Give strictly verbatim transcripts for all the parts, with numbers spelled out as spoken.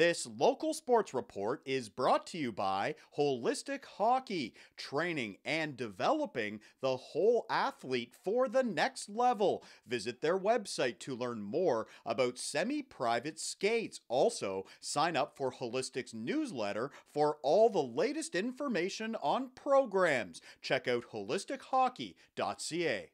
This local sports report is brought to you by Holistic Hockey, training and developing the whole athlete for the next level. Visit their website to learn more about semi-private skates. Also, sign up for Holistic's newsletter for all the latest information on programs. Check out holistic hockey dot c a.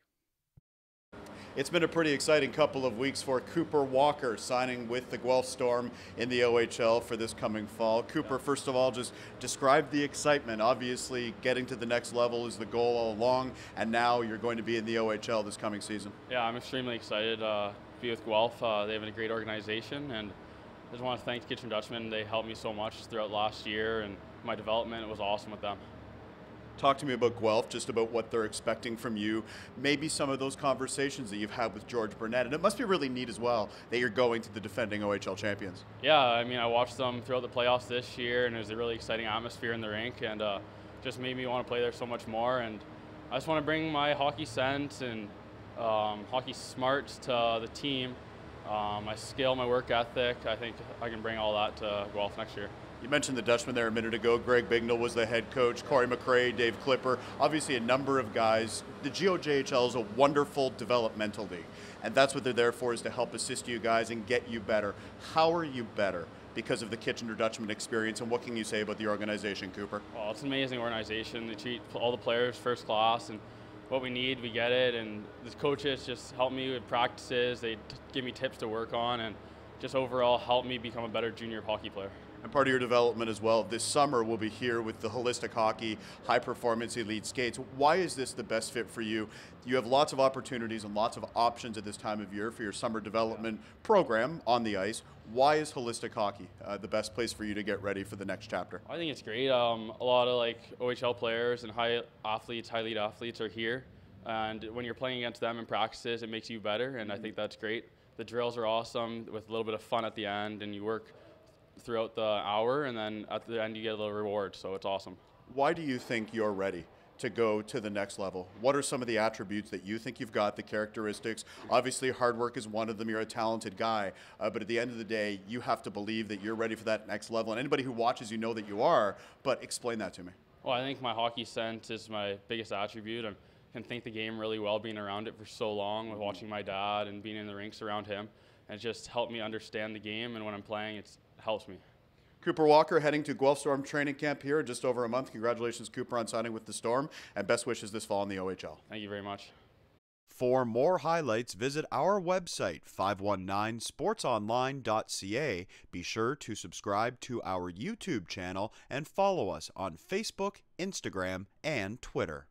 It's been a pretty exciting couple of weeks for Cooper Walker, signing with the Guelph Storm in the O H L for this coming fall. Cooper, first of all, just describe the excitement. Obviously, getting to the next level is the goal all along, and now you're going to be in the O H L this coming season. Yeah, I'm extremely excited uh, to be with Guelph. Uh, they have a great organization, and I just want to thank the Kitchener Dutchmen. They helped me so much throughout last year, and my development, it was awesome with them. Talk to me about Guelph, just about what they're expecting from you, maybe some of those conversations that you've had with George Burnett. And it must be really neat as well that you're going to the defending O H L champions. Yeah, I mean, I watched them throughout the playoffs this year, and it was a really exciting atmosphere in the rink, and uh, just made me want to play there so much more. And I just want to bring my hockey sense and um, hockey smarts to the team, um, my skill, my work ethic. I think I can bring all that to Guelph next year. You mentioned the Dutchman there a minute ago. Greg Bignall was the head coach, Corey McRae, Dave Klipper, obviously a number of guys. The G O J H L is a wonderful developmental league, and that's what they're there for, is to help assist you guys and get you better. How are you better because of the Kitchener Dutchman experience, and what can you say about the organization, Cooper? Well, it's an amazing organization. They treat all the players first class, and what we need, we get it. And the coaches just help me with practices. They give me tips to work on, and just overall help me become a better junior hockey player. And part of your development as well, this summer we'll be here with the Holistic Hockey High Performance Elite Skates. Why is this the best fit for you? You have lots of opportunities and lots of options at this time of year for your summer development program on the ice. Why is Holistic Hockey uh, the best place for you to get ready for the next chapter? I think it's great. Um, a lot of like O H L players and high athletes, high elite athletes are here. And when you're playing against them in practices, it makes you better. And I think that's great. The drills are awesome with a little bit of fun at the end, and you work throughout the hour, and then at the end you get a little reward, so it's awesome. Why do you think you're ready to go to the next level? What are some of the attributes that you think you've got, the characteristics? Obviously hard work is one of them, you're a talented guy, uh, but at the end of the day you have to believe that you're ready for that next level, and anybody who watches you know that you are, but explain that to me. Well, I think my hockey sense is my biggest attribute. I can think the game really well, being around it for so long, with watching my dad and being in the rinks around him, and it just helped me understand the game, and when I'm playing it's helps me. Cooper Walker heading to Guelph Storm training camp here in just over a month. Congratulations, Cooper, on signing with the Storm, and best wishes this fall in the O H L. Thank you very much. For more highlights, visit our website, five one nine sports online dot c a. Be sure to subscribe to our YouTube channel and follow us on Facebook, Instagram, and Twitter.